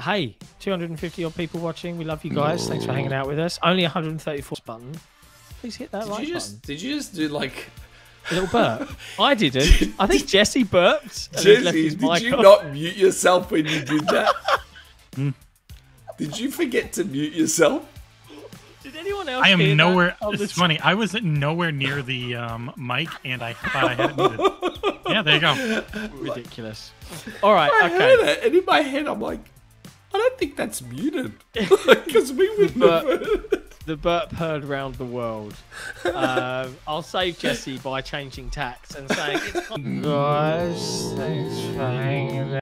Hey, 250 odd people watching. We love you guys. Thanks for hanging out with us. Only 134 button. Please hit that like button. Did you just do like a little burp? I didn't. I think Jesse burped. Jesse, did you not mute yourself when you did that? Did you forget to mute yourself? Did anyone else? I am nowhere. It's funny. I was nowhere near the mic, and I thought I had it muted. Yeah, there you go. Ridiculous. All right. I heard it, and in my head, I'm like, I don't think that's muted because we would the burp heard round the world. I'll save Jesse by changing tact and saying, guys, thanks for hanging out.